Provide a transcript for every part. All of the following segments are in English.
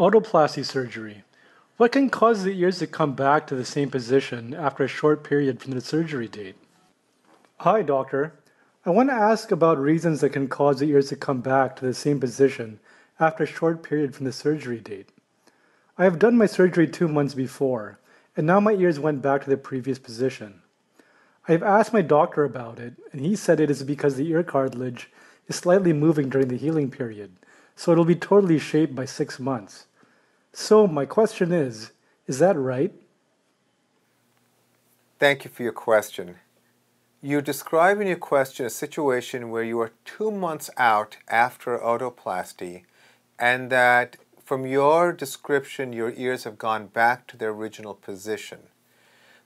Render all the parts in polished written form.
Otoplasty surgery. What can cause the ears to come back to the same position after a short period from the surgery date? Hi, doctor. I want to ask about reasons that can cause the ears to come back to the same position after a short period from the surgery date. I have done my surgery 2 months before, and now my ears went back to their previous position. I have asked my doctor about it, and he said it is because the ear cartilage is slightly moving during the healing period, so it will be totally shaped by 6 months. So my question is that right? Thank you for your question. You describe in your question a situation where you are 2 months out after otoplasty, and that from your description your ears have gone back to their original position.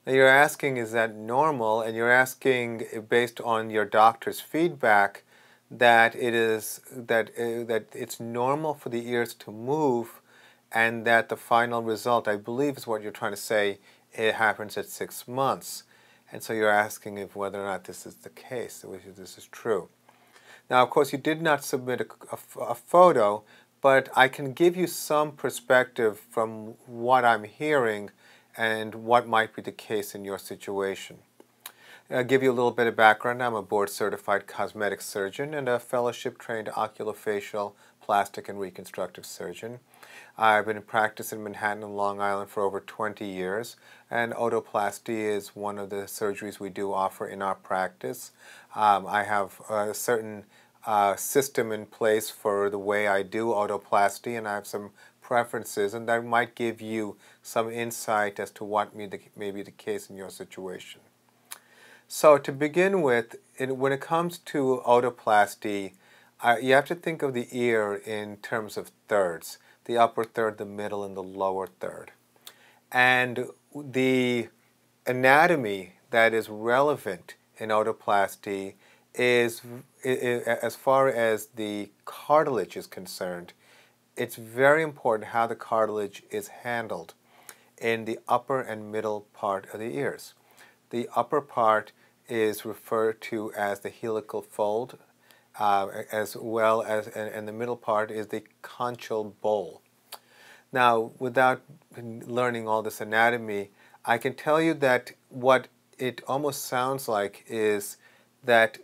Now you're asking, is that normal? And you're asking based on your doctor's feedback that it's normal for the ears to move, and that the final result, I believe, is what you're trying to say, it happens at 6 months. And so you're asking if whether or not this is the case, which this is true. Now, of course, you did not submit a photo, but I can give you some perspective from what I'm hearing and what might be the case in your situation. I'll give you a little bit of background. I'm a board-certified cosmetic surgeon and a fellowship-trained oculofacial, plastic, and reconstructive surgeon. I've been in practice in Manhattan and Long Island for over 20 years, and otoplasty is one of the surgeries we do offer in our practice. I have a certain system in place for the way I do otoplasty, and I have some preferences, and that might give you some insight as to what may be the case in your situation. So to begin with, when it comes to otoplasty, you have to think of the ear in terms of thirds: the upper third, the middle, and the lower third. And the anatomy that is relevant in otoplasty is, as far as the cartilage is concerned, it's very important how the cartilage is handled in the upper and middle part of the ears. The upper part is referred to as the helical fold, and the middle part is the conchal bowl. Now, without learning all this anatomy, I can tell you that what it almost sounds like is that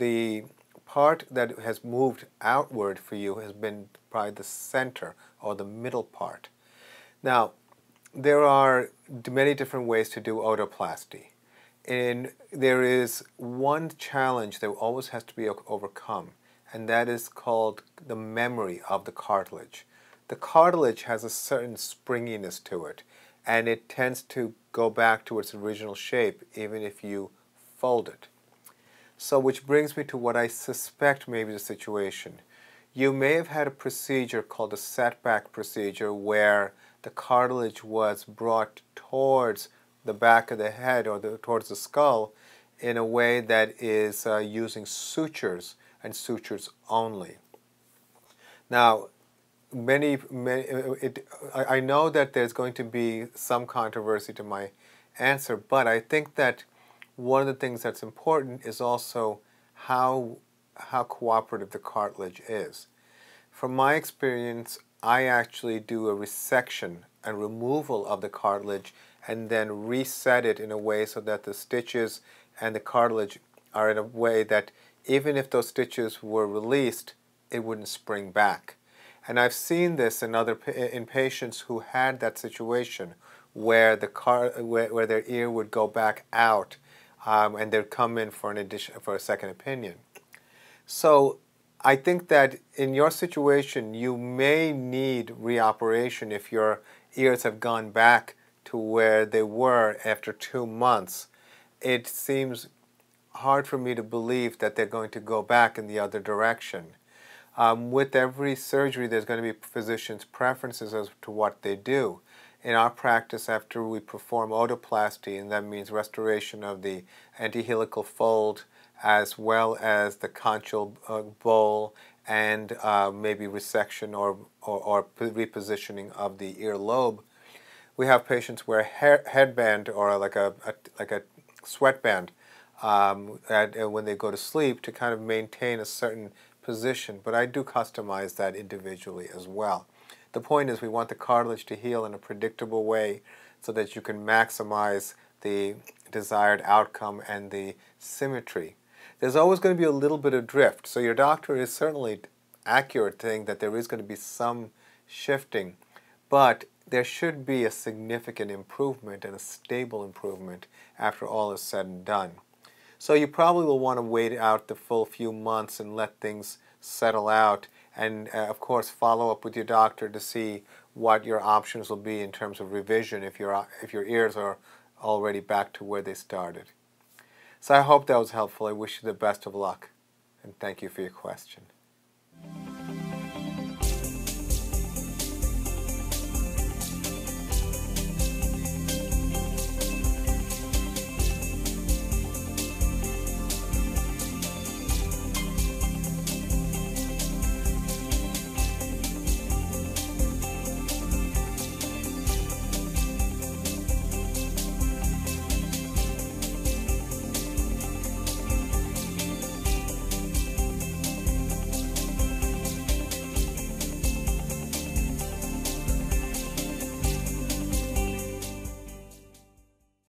the part that has moved outward for you has been probably the center or the middle part. Now, there are many different ways to do otoplasty. And there is one challenge that always has to be overcome, and that is called the memory of the cartilage. The cartilage has a certain springiness to it, and it tends to go back to its original shape even if you fold it. So which brings me to what I suspect may be the situation. You may have had a procedure called a setback procedure where the cartilage was brought towards the back of the head or towards the skull in a way that is using sutures and sutures only. Now, I know that there's going to be some controversy to my answer, but I think that one of the things that's important is also how cooperative the cartilage is. From my experience, I actually do a resection and removal of the cartilage and then reset it in a way so that the stitches and the cartilage are in a way that even if those stitches were released, it wouldn't spring back. And I've seen this in patients who had that situation where where their ear would go back out and they'd come in for a second opinion. So I think that in your situation, you may need reoperation if your ears have gone back to where they were after 2 months. It seems hard for me to believe that they're going to go back in the other direction. With every surgery, there's going to be physicians' preferences as to what they do. In our practice, after we perform otoplasty, and that means restoration of the antihelical fold as well as the conchal bowl and maybe resection or repositioning of the earlobe, we have patients wear a headband or like a sweatband when they go to sleep to kind of maintain a certain position. But I do customize that individually as well. The point is we want the cartilage to heal in a predictable way so that you can maximize the desired outcome and the symmetry. There's always going to be a little bit of drift, so your doctor is certainly accurate saying that there is going to be some shifting, but there should be a significant improvement and a stable improvement after all is said and done. So you probably will want to wait out the full few months and let things settle out, and of course follow up with your doctor to see what your options will be in terms of revision if your ears are already back to where they started. So I hope that was helpful. I wish you the best of luck, and thank you for your question.